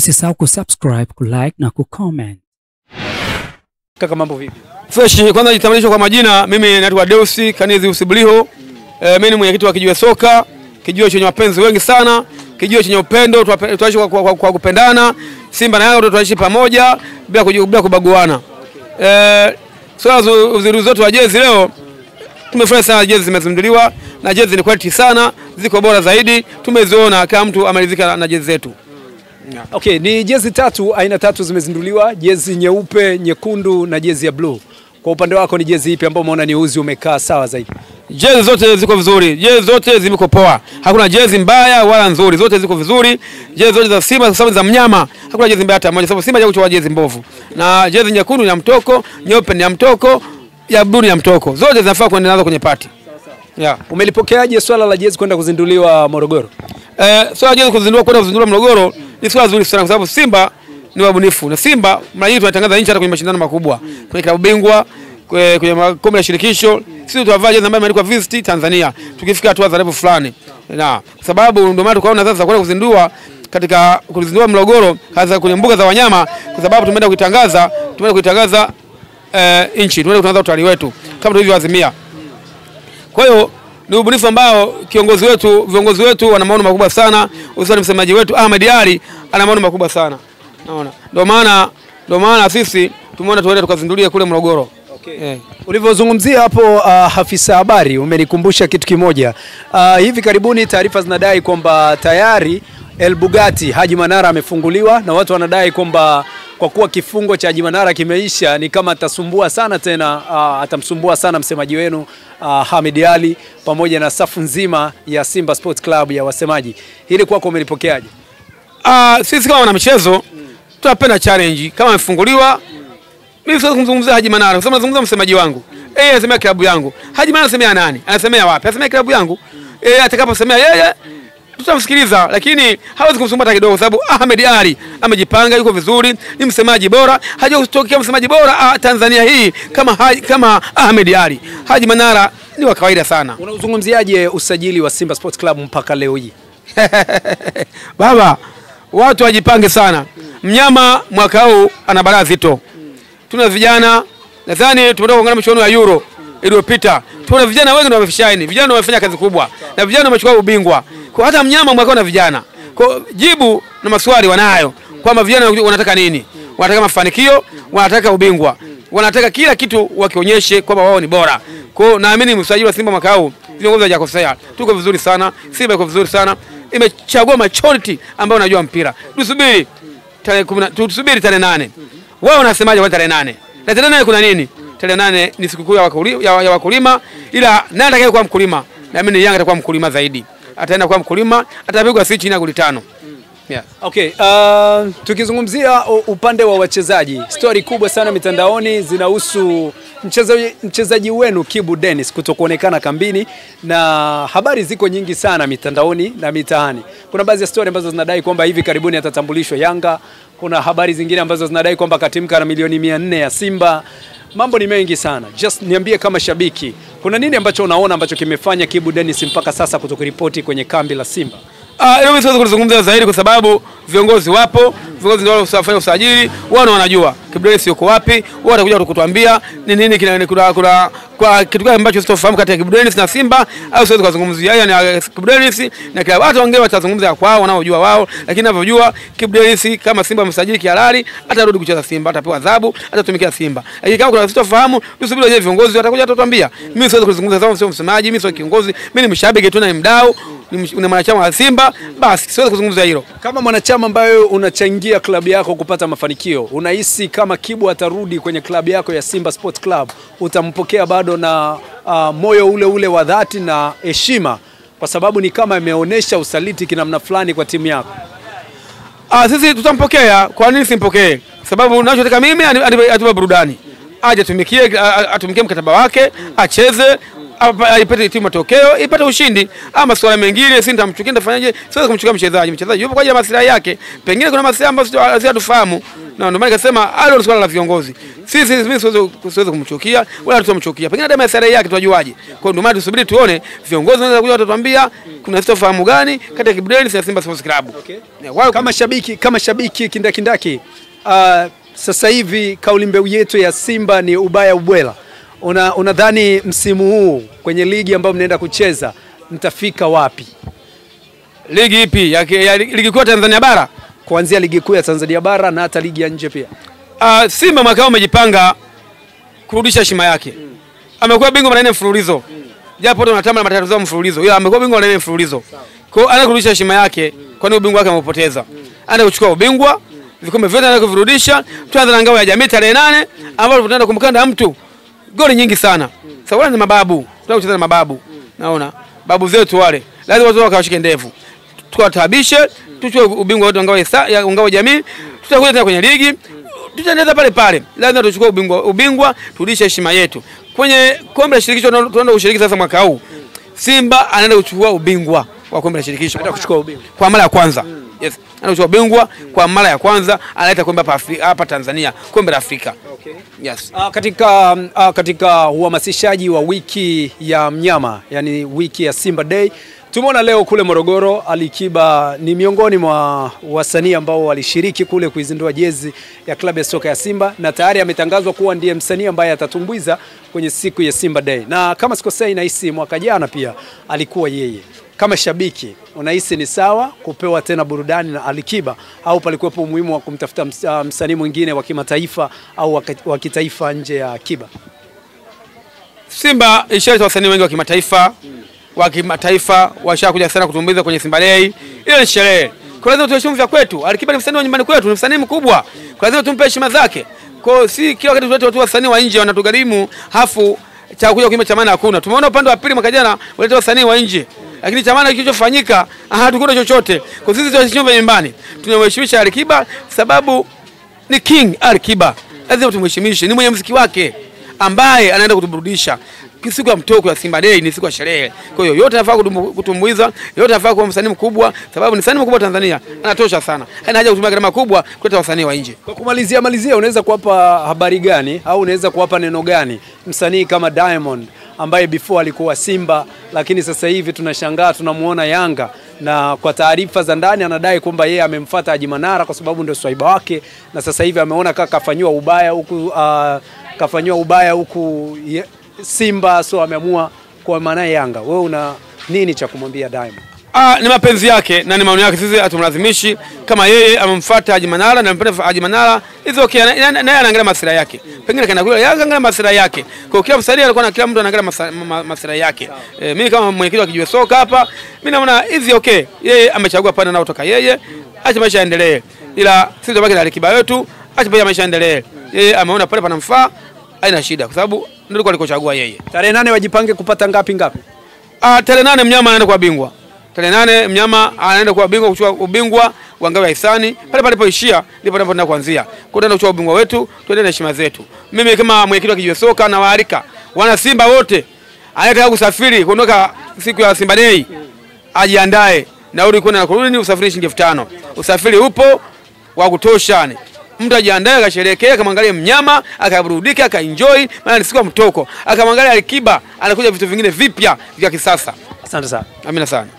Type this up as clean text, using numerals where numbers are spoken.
Usisahau kusubscribe, kulike na kucomment. Kaka mambo vipi? Fresh, kwanza jitambulisho kwa majina, mimi naitwa Deusi Kanezi Usibliho. Mimi ni mwenyekiti wa kijiwe soka, kijiwe chenye wapenzi wengi sana, kijiwe chenye upendo, tunaishi kwa kupendana. Simba na Yanga tunaishi pamoja bila kubaguana. Swala uzinduzi wetu wa jezi leo, tumefurahi sana, jezi zimezinduliwa na jezi ni quality sana, ziko bora zaidi, tumeziona kama mtu amalizika na jezi zetu. Yeah. Okay, ni jezi tatu, aina tatu zimezinduliwa, jezi nyeupe, nyekundu na jezi ya blue. Kwa upande wako ni jezi ipi ambayo umeona ni uzi umekaa sawa zaidi? Jezi zote ziko vizuri, jezi zote zimeko poa. Hakuna jezi mbaya wala nzuri, zote ziko vizuri. Jezi zote za Simba sababu za mnyama, hakuna jezi mbaya hata moja sababu Simba hajakuchukua jezi mbovu. Na jezi nyekundu ni ya mtoko, nyeupe ni ya mtoko, ya blue ni ya mtoko. Zote zinafaa kuendelea nazo kwenye party. Yeah. Umelipokeaje swala la jezi kwenda kuzinduliwa Morogoro? Swala la jezi kwenda kuzinduliwa Morogoro ni swala zuri sana kwa sababu Simba ni wabunifu. Na Simba mara nyingi tunatangaza nchi hata kwenye mashindano makubwa, kwenye klabu bingwa, kwenye kombe la shirikisho. Sisi tunavaa jezi ambayo imeandikwa Visit Tanzania tukifika hatua za level fulani. Na sababu ndio maana tukaona sasa kwenda kuzindua Morogoro, hasa kwenye mbuga za wanyama, kwa sababu tumeenda kuitangaza nchi, tumeenda kutangaza utawala wetu kama tulivyoazimia. Kwa hiyo ni ubunifu ambao viongozi wetu wana maono makubwa sana, hususan msemaji wetu Ahmed Ali ana maono makubwa sana. Naona ndio maana sisi tumeona tuende tukazindulia kule Morogoro. Okay. Yeah. Ulivyozungumzia hapo afisa habari umenikumbusha kitu kimoja. Hivi karibuni taarifa zinadai kwamba tayari El Bugatti Haji Manara amefunguliwa, na watu wanadai kwamba kwa kuwa kifungo cha Haji Manara kimeisha ni kama atasumbua sana tena, atamsumbua sana msemaji wenu Ahmed Ali pamoja na safu nzima ya Simba Sports Club ya wasemaji. Hili kwako umelipokeaje? Sisi kama wana michezo tunapenda challenge. Kama amefunguliwa, mimi sasa kumzungumzia Haji Manara, sasa nazungumza msemaji wangu. Yeye anasemea klabu yangu. Haji Manara anasemea nani? Anasemea wapi? Anasemea klabu yangu. Atakaposemea yeye tutamsikiliza, lakini hawezi kumsumbua hata kidogo sababu Ahmed Ali amejipanga, yuko vizuri, ni msemaji bora. Hajatokea msemaji bora Tanzania hii kama Ahmed Ali. Haji Manara ni wa kawaida sana. Unauzungumziaje usajili wa Simba Sports Club mpaka leo hii? Baba, watu wajipange sana. Mnyama mwaka huu ana balaa zito. Tuna vijana, nadhani tumetoka kuangalia michuano ya Euro iliyopita. Tuna vijana wengi ndio wamefishaini, vijana ndio wamefanya kazi kubwa, na vijana wamechukua ubingwa. Kwa hata mnyama mwaka na vijana. Kwa jibu na maswali wanayo kwamba vijana wanataka nini? Wanataka mafanikio, wanataka ubingwa. Wanataka kila kitu wakionyeshe kwamba wao ni bora. Kwa naamini msajili wa Simba mwaka huu viongozi hajakosea. Tuko vizuri sana, Simba iko vizuri sana. Imechagua majority ambao wanajua mpira. Tusubiri tarehe 10, tusubiri tarehe 8. Wao wanasemaje kwa tarehe 8? Na tarehe 8 kuna nini? Tarehe 8 ni sikukuu ya wakulima, ila nani atakayekuwa mkulima? Naamini Yanga atakuwa mkulima zaidi. Ataenda kwa mkulima, atapigwa si chini ya goli 5. Yeah. Okay, tukizungumzia upande wa wachezaji, story kubwa sana mitandaoni zinahusu mchezaji wenu Kibu Dennis kutokuonekana kambini, na habari ziko nyingi sana mitandaoni na mitaani. Kuna baadhi ya story ambazo zinadai kwamba hivi karibuni atatambulishwa Yanga, kuna habari zingine ambazo zinadai kwamba katimka na milioni 400 ya Simba. Mambo ni mengi sana. Just niambie kama shabiki, kuna nini ambacho unaona ambacho kimefanya Kibu Dennis mpaka sasa kutokuripoti kwenye kambi la Simba? Leo mimi siwezi kuzungumza zaidi kwa sababu viongozi wapo, viongozi ndio wanaofanya usajili, wao wanajua Kibu Dennis yuko wapi, wao watakuja kutuambia ni nini kwa kitu gani ambacho sitofahamu kati ya Kibu Dennis na Simba, au siwezi kuzungumzia. Yaani ni Kibu Dennis na kila watu wengine watazungumza kwao wanaojua wao, lakini ninavyojua Kibu Dennis kama Simba msajili kihalali, atarudi kucheza Simba, atapewa adhabu, atatumikia Simba. Lakini kama kuna sitofahamu, tusubiri wenyewe viongozi watakuja kutuambia. Mimi siwezi kuzungumza sababu sio msemaji, mimi sio kiongozi, mimi ni mshabiki tu na mdau, ni mwanachama wa Simba, basi siwezi kuzungumza hilo. Kama mwanachama ambaye unachangia klabu yako kupata mafanikio, unahisi kama Kibu atarudi kwenye klabu yako ya Simba Sports Club, utampokea bado na moyo ule wa dhati na heshima, kwa sababu ni kama imeonesha usaliti kinamna fulani kwa timu yako? Sisi tutampokea. Kwa nini simpokee? Sababu ninachotaka mimi atupe burudani, aje atumikie mkataba wake, acheze, ipate timu matokeo, ipate ushindi. Ama swala mengine sisi nitamchukia, nitafanyaje? Siwezi kumchukia mchezaji. Mchezaji yupo kwa ajili ya maslahi yake. Pengine kuna maslahi ambayo sisi hatufahamu. Na ndio maana nikasema hilo ni swala la viongozi. Sisi mimi siwezi kumchukia wala tutamchukia. Pengine dada msare yake tunajuaje. Kwa ndio maana tusubiri tuone viongozi wanaweza kuja watatuambia kuna sitofahamu gani kati ya Kibu Dennis na Simba Sports Club. Kama shabiki kindakindaki sasa hivi kauli mbiu yetu ya Simba ni ubaya ubwela. Unadhani msimu huu kwenye ligi ambayo mnaenda kucheza mtafika wapi? Ligi ipi? Ya ligi kuu Tanzania bara, kuanzia ligi kuu ya Tanzania bara na hata ligi ya nje pia. Simba mwaka umejipanga kurudisha heshima yake. Amekuwa bingwa mara 4 mfululizo. Japo tunatamani matatu zao mfululizo. Yeye amekuwa bingwa mara 4 mfululizo. Kwa hiyo anakurudisha heshima yake, kwani ubingwa wake amepoteza. Ana kuchukua ubingwa, vikombe vyote anakovirudisha. Tuanze na ngao ya jamii tarehe 8 ambapo tunaenda kumkanda mtu goli nyingi sana. Sasa ni mababu. Tunacheza na mababu. Naona babu zetu wale. Lazima watu wakashike ndevu. Tukatabishe, tuchukue ubingwa wetu ngao ya jamii, tutakuja tena kwenye ligi, tutaendelea pale pale. Lazima tuchukue ubingwa, turudishe heshima yetu. Kwenye kombe la shirikisho tunaenda kushiriki sasa mwaka huu. Simba anaenda kuchukua ubingwa wa kombe la shirikisho. Anaenda kuchukua ubingwa kwa mara ya kwanza. Yes, anaenda kuchukua ubingwa kwa mara ya kwanza, analeta kombe hapa Tanzania, kombe la Afrika. Okay. Yes. Katika uhamasishaji wa wiki ya mnyama, yani wiki ya Simba Day, tumeona leo kule Morogoro Alikiba ni miongoni mwa wasanii ambao walishiriki kule kuizindua jezi ya klabu ya soka ya Simba, na tayari ametangazwa kuwa ndiye msanii ambaye atatumbuiza kwenye siku ya Simba Day. Na kama sikosei nahisi mwaka jana pia alikuwa yeye. Kama shabiki unahisi ni sawa kupewa tena burudani na Alikiba, au palikuwepo umuhimu wa kumtafuta msanii mwingine wa kimataifa au wa kitaifa nje ya Akiba? Simba ishaita wasanii wengi wa kimataifa. Washakuja sana kutumbuiza kwenye Simba Day. Ile ni sherehe. Kwa lazima tuheshimu vya kwetu. Alikiba ni msanii wa nyumbani kwetu, ni msanii mkubwa. Kwa lazima tumpe heshima zake. Kwa si kila wakati tulete watu wasanii wa nje wanatugharimu, hafu cha kuja kimya cha maana hakuna. Tumeona upande wa pili mwaka jana waleta wasanii wa nje. Lakini cha maana kilichofanyika hatukuna chochote. Kwa sisi tuheshimu vya nyumbani. Tunamheshimisha Alikiba sababu ni King Alikiba. Lazima tumheshimishe. Ni mwenye muziki wake ambaye anaenda kutuburudisha. Siku ya mtoko ya Simba Day ni siku ya sherehe. Kwa hiyo yote anafaa kutumbuiza, yote anafaa kuwa msanii mkubwa sababu ni msanii mkubwa Tanzania. Anatosha sana. Haina haja kutumia gharama kubwa kuleta wasanii wa nje. Kwa kumalizia unaweza kuwapa habari gani au unaweza kuwapa neno gani msanii kama Diamond ambaye before alikuwa Simba, lakini sasa hivi tunashangaa tunamuona Yanga, na kwa taarifa za ndani anadai kwamba yeye amemfuata Haji Manara kwa sababu ndio swaiba wake, na sasa hivi ameona kafanywa ubaya huku Simba, so ameamua kwa maana Yanga. Wewe una nini cha kumwambia Diamond? Ni mapenzi yake na ni maoni yake, sisi hatumlazimishi. Kama yeye amemfuata Haji Manara na mpenda Haji Manara, hizo okay, naye anaangalia maslahi yake. Pengine kana kule Yanga anaangalia maslahi yake. Kwa kila msanii alikuwa na kila mtu anaangalia maslahi yake. Mimi kama mwenyekiti wa Kijiwe Soka hapa, mimi naona hizi okay. Yeye amechagua pana nao toka yeye, acha maisha yaendelee. Ila sisi tubaki na Alikiba yetu, acha maisha yaendelee. Yeye ameona pale panamfaa, haina shida kwa sababu ndio alikochagua yeye. Tarehe 8 wajipange kupata ngapi? Tarehe 8 mnyama anaenda kwa bingwa. Tarehe 8 mnyama anaenda kwa bingwa kuchukua ubingwa wa ngao ya hisani. Pale palipoishia ndipo tunapoenda kuanzia. Kwa hiyo tunachukua ubingwa wetu, tuendelee na heshima zetu. Mimi kama mwenyekiti wa Kijiwe Soka na waalika wana Simba wote anayetaka kusafiri kuondoka siku ya Simba Day ajiandae. Nauli kwenda na kurudi ni usafiri shilingi 5000. Usafiri upo wa kutosha. Mtu ajiandae akasherekea, akamwangalia mnyama, akaburudika, akaenjoy, maana ni siku ya mtoko. Akamwangalia Alikiba, anakuja vitu vingine vipya vya kisasa. Asante sana. Amina sana.